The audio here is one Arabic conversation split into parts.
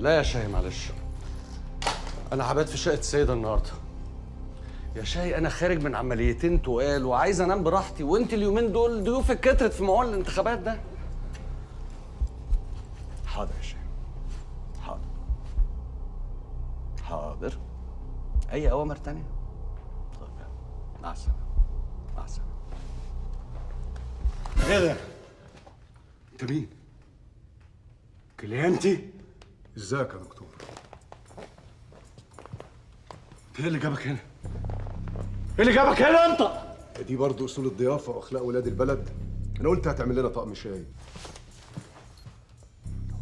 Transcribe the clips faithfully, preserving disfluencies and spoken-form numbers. لا يا شاي معلش، أنا هبات في شقة السيدة النهارده. يا شاي أنا خارج من عمليتين تقال وعايز أنام براحتي، وأنت اليومين دول ضيوفك كترت في موال الانتخابات ده. حاضر يا شاي، حاضر حاضر. أي أوامر تانية؟ طيب يلا، مع السلامة مع السلامة. إيه ده؟ أنت مين؟ كليانتي؟ ازيك يا دكتور؟ ايه اللي جابك هنا؟ ايه اللي جابك هنا انت؟ دي برضه اصول الضيافه واخلاق ولاد البلد. انا قلت هتعمل لنا طقم شاي.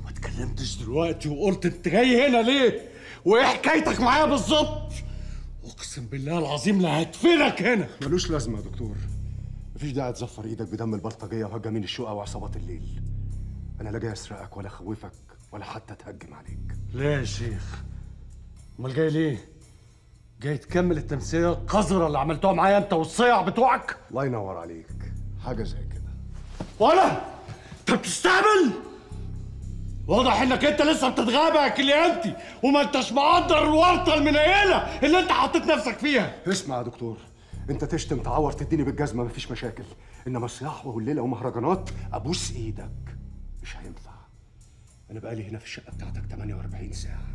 ما اتكلمتش دلوقتي وقلت انت جاي هنا ليه؟ وايه حكايتك معايا بالظبط؟ اقسم بالله العظيم لا هدفنك هنا. ملوش لازمه يا دكتور. مفيش داعي تزفر ايدك بدم البلطجيه وهجمين الشقه وعصابات الليل. انا لا جاي اسرقك ولا اخوفك ولا حتى اتهجم عليك. ليه يا شيخ؟ امال جاي ليه؟ جاي تكمل التمثيليه القذره اللي عملتوها معايا انت والصيع بتوعك؟ الله ينور عليك، حاجه زي كده. ولا انت بتستعمل؟ واضح انك انت لسه بتتغابى يا كليانتي، وما انتش مقدر الورطه المنيله اللي انت حطيت نفسك فيها. اسمع يا دكتور، انت تشتم تعور تديني بالجزمه مفيش مشاكل، انما صياح وهليله ومهرجانات ابوس ايدك. مش هينفع. أنا بقالي هنا في الشقة بتاعتك ثمانية وأربعين ساعة،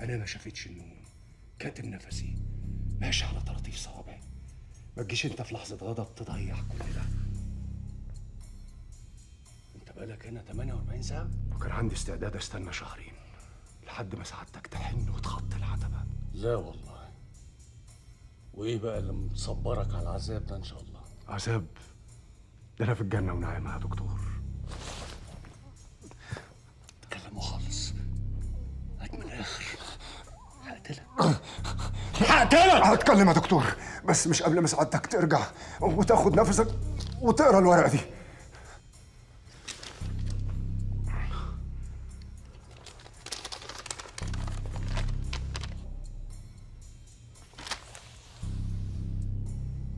أنا ما شافتش النوم، كاتم نفسي، ماشي على طراطيف صوابعي. ما تجيش أنت في لحظة غضب تضيع كل ده. أنت بقالك هنا ثمانية وأربعين ساعة؟ وكان عندي استعداد أستنى شهرين لحد ما سعادتك تحن وتخط العتبة. لا والله. وإيه بقى اللي مصبرك على العذاب ده إن شاء الله؟ عذاب؟ ده أنا في الجنة ونعيمة يا دكتور. خالص هات من الاخر. هقتلك هقتلك. هتكلم يا دكتور بس مش قبل ما سعادتك ترجع وتاخد نفسك وتقرا الورقه دي.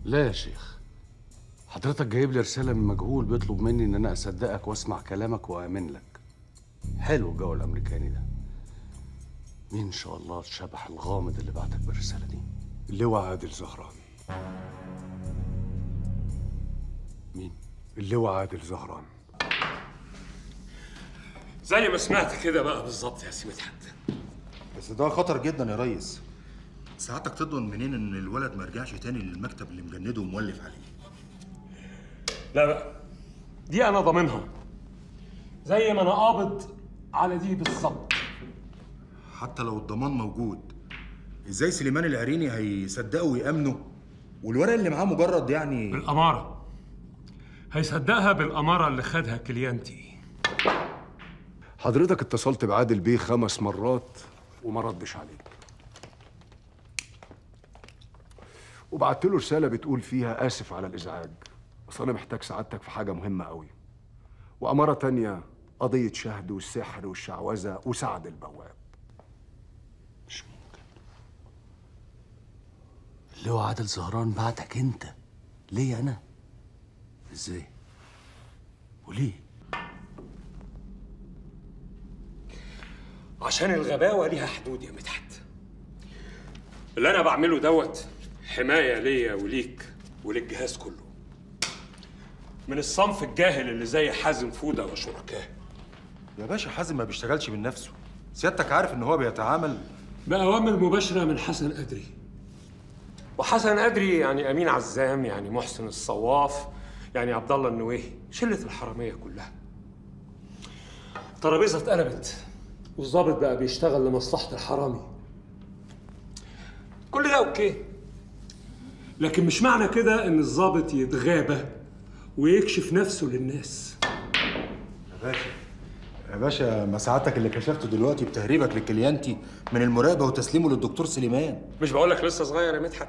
لا يا شيخ، حضرتك جايب لي رساله من مجهول بيطلب مني ان انا اصدقك واسمع كلامك وامن لك. حلو الجو الامريكاني ده. مين ان شاء الله الشبح الغامض اللي بعتك بالرساله دي؟ اللواء عادل زهران. مين؟ اللواء عادل زهران. زي ما سمعت كده بقى بالظبط يا سي مدحت. بس ده خطر جدا يا ريس. ساعتك تضمن منين ان الولد ما يرجعش تاني للمكتب اللي مجنده ومولف عليه؟ لا بقى، دي انا ضامنها. زي ما انا قابض على دي بالظبط. حتى لو الضمان موجود، ازاي سليمان العريني هيصدقه ويامنه والورق اللي معاه مجرد يعني بالاماره؟ هيصدقها بالاماره اللي خدها كليانتي. حضرتك اتصلت بعادل بيه خمس مرات وما ردش عليك، وبعت له رساله بتقول فيها اسف على الازعاج بس انا محتاج سعادتك في حاجه مهمه قوي، وأمارة تانية قضية شهد والسحر والشعوذة وسعد البواب. مش ممكن. اللواء عادل زهران بعتك أنت ليه أنا؟ إزاي؟ وليه؟ عشان الغباوة ليها حدود يا مدحت. اللي أنا بعمله دوت حماية ليا وليك وللجهاز كله من الصنف الجاهل اللي زي حازم فوده وشركاه. يا باشا حازم ما بيشتغلش من نفسه، سيادتك عارف ان هو بيتعامل بأوامر مباشرة من حسن قدري. وحسن قدري يعني أمين عزام، يعني محسن الصواف، يعني عبد الله النوي، شلة الحرامية كلها. الترابيزة اتقلبت والظابط بقى بيشتغل لمصلحة الحرامي. كل ده اوكي، لكن مش معنى كده ان الظابط يتغابى ويكشف نفسه للناس. يا باشا يا باشا، ما سعادتك اللي كشفته دلوقتي بتهريبك للكليانتي من المراقبه وتسليمه للدكتور سليمان. مش بقول لك لسه صغير يا مدحت؟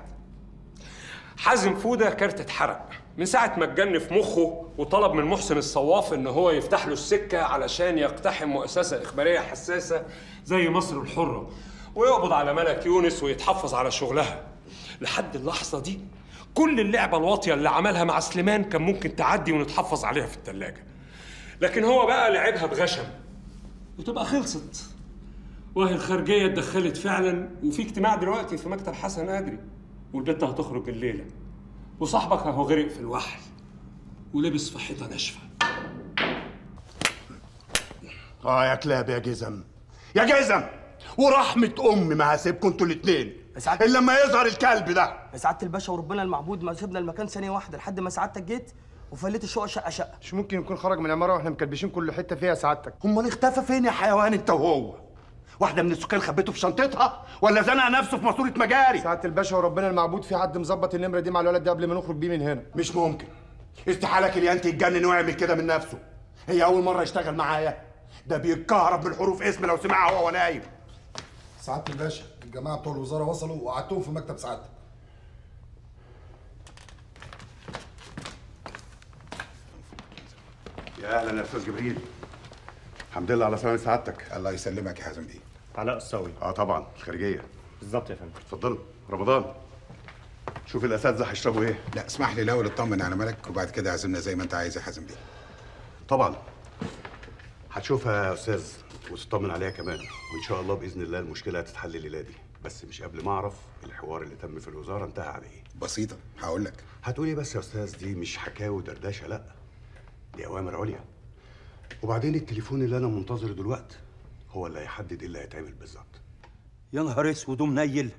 حازم فوده كارت اتحرق من ساعه ما اتجن في مخه وطلب من محسن الصواف ان هو يفتح له السكه علشان يقتحم مؤسسه اخباريه حساسه زي مصر الحره ويقبض على ملك يونس ويتحفظ على شغلها. لحد اللحظه دي كل اللعبة الواطية اللي عملها مع سليمان كان ممكن تعدي ونتحفظ عليها في التلاجة، لكن هو بقى لعبها بغشم وتبقى خلصت. واهي الخارجيه اتدخلت فعلا، وفي اجتماع دلوقتي في مكتب حسن قدري، والبت هتخرج الليله، وصاحبك اهو غرق في الوحل ولبس في حيطه ناشفه. اه يا كلاب يا جزم يا جزم، ورحمه امي ما هسيبكم انتوا الاثنين الا لما يظهر الكلب ده. يا سعاده الباشا وربنا المعبود ما سيبنا المكان ثانيه واحده لحد ما سعادتك جيت وفليت الشقه شقه شقه. مش ممكن يكون خرج من العماره واحنا مكلبشين كل حته فيها يا سعادتك؟ امال اختفى فين يا حيوان انت وهو؟ واحده من السكان خبته في شنطتها ولا زنق نفسه في ماسوره مجاري؟ سعاده الباشا وربنا المعبود في حد مظبط النمره دي مع الولد ده قبل ما نخرج بيه من هنا. مش ممكن، استحاله كليانتي يتجنن ويعمل كده من نفسه. هي اول مره يشتغل معايا، ده بيتكهرب من حروف اسم لو سمعها وهو نايم. سعاده الباشا الجماعه بتوع الوزاره وصلوا وقعدتهم في مكتب سعادتك. يا اهلا يا استاذ جبريل. الحمد لله على سلامة سعادتك. الله يسلمك يا حازم بيه. علاء الصاوي. اه طبعا الخارجيه. بالظبط يا فندم. اتفضلوا. رمضان شوف الاساتذه هيشربوا ايه. لا اسمح لي الاول اطمن على ملك وبعد كده اعزمنا زي ما انت عايز يا حازم بيه. طبعا هتشوفها يا استاذ وتطمن عليها كمان، وان شاء الله باذن الله المشكله هتتحل الليله دي، بس مش قبل ما اعرف الحوار اللي تم في الوزاره انتهى على ايه. بسيطه هقول لك. هتقول ايه بس يا استاذ؟ دي مش حكاوي ودردشه، لا دي اوامر عليا. وبعدين التليفون اللي انا منتظره دلوقتي هو اللي هيحدد ايه اللي هيتعمل بالظبط. يا نهار اسود ومنيل،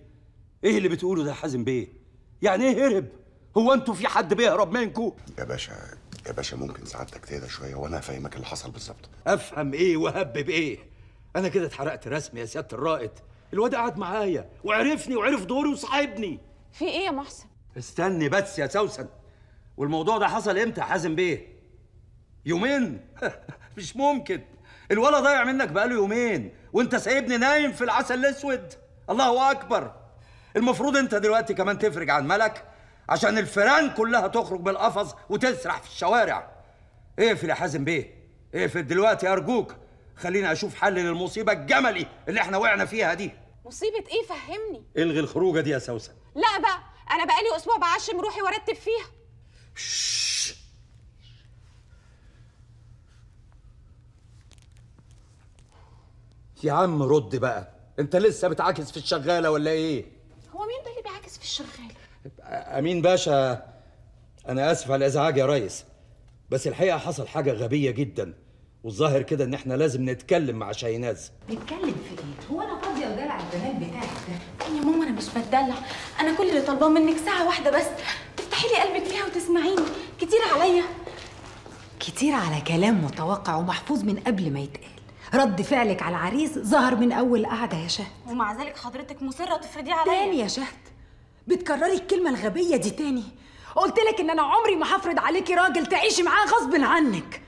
ايه اللي بتقوله ده يا حازم بيه؟ يعني ايه هرب؟ هو انتوا في حد بيهرب منكم؟ يا باشا يا باشا ممكن سعادتك تهدى شويه وانا هفهمك اللي حصل بالظبط. افهم ايه وهبب ايه؟ انا كده اتحرقت رسمي يا سياده الرائد، الواد قعد معايا وعرفني وعرف دوري وصاحبني. في ايه يا محسن؟ استني بس يا سوسن، والموضوع ده حصل امتى يا حازم بيه؟ يومين؟ مش ممكن، الولد ضايع منك بقاله يومين وانت سايبني نايم في العسل الاسود. الله اكبر، المفروض انت دلوقتي كمان تفرج عن ملك عشان الفيران كلها تخرج بالقفص وتسرح في الشوارع. اقفل يا حازم بيه، اقفل دلوقتي ارجوك، خليني اشوف حل للمصيبه الجملي اللي احنا وقعنا فيها دي. مصيبه ايه فهمني؟ الغي الخروجه دي يا سوسن. لا بقى انا بقالي اسبوع بعشم روحي وارتب فيها. يا عم رد بقى، انت لسه بتعاكس في الشغاله ولا ايه؟ هو مين ده اللي بيعاكس في الشغاله؟ امين باشا، انا اسف على الازعاج يا ريس، بس الحقيقه حصل حاجه غبيه جدا، والظاهر كده ان احنا لازم نتكلم مع شايناز. نتكلم في ايه؟ هو انا فاضيه ودلع البنات بتاعك ده؟ يا ماما انا مش بتدلع، انا كل اللي طالباه منك ساعه واحده بس تفتحي لي قلبك فيها وتسمعيني. كتير عليا، كتير على كلام متوقع ومحفوظ من قبل ما يتقال. رد فعلك على العريس ظهر من اول قعده يا شهد، ومع ذلك حضرتك مصره تفرضيه عليا. تاني يا شهد بتكرري الكلمه الغبيه دي تاني. قلت لك ان انا عمري ما هفرض عليكي راجل تعيشي معاه غصب عنك.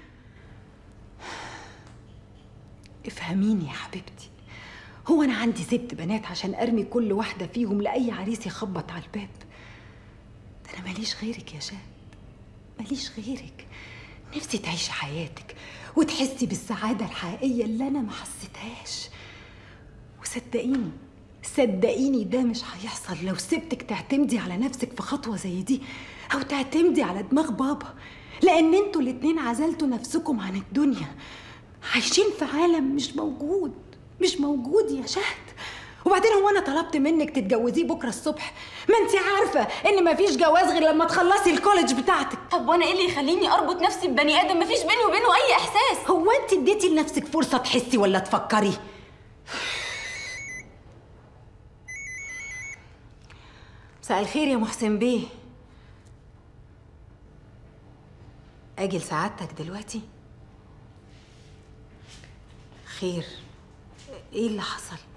افهميني يا حبيبتي، هو انا عندي ست بنات عشان ارمي كل واحده فيهم لاي عريس يخبط على الباب؟ ده انا ماليش غيرك يا شهد، ماليش غيرك. نفسي تعيشي حياتك وتحسي بالسعادة الحقيقية اللي أنا ما حسيتهاش، وصدقيني صدقيني ده مش هيحصل لو سبتك تعتمدي على نفسك في خطوة زي دي أو تعتمدي على دماغ بابا، لأن انتوا الاتنين عزلتوا نفسكم عن الدنيا، عايشين في عالم مش موجود، مش موجود يا شهد. وبعدين هو أنا طلبت منك تتجوزيه بكرة الصبح؟ ما انتي عارفة إن مفيش جواز غير لما تخلصي الكوليدج بتاعتك. طب وأنا إيه اللي يخليني أربط نفسي ببني آدم مفيش بيني وبينه أي إحساس؟ هو انتي اديتي لنفسك فرصة تحسي ولا تفكري؟ مساء الخير يا محسن بيه. أجي لسعادتك دلوقتي؟ خير؟ إيه اللي حصل؟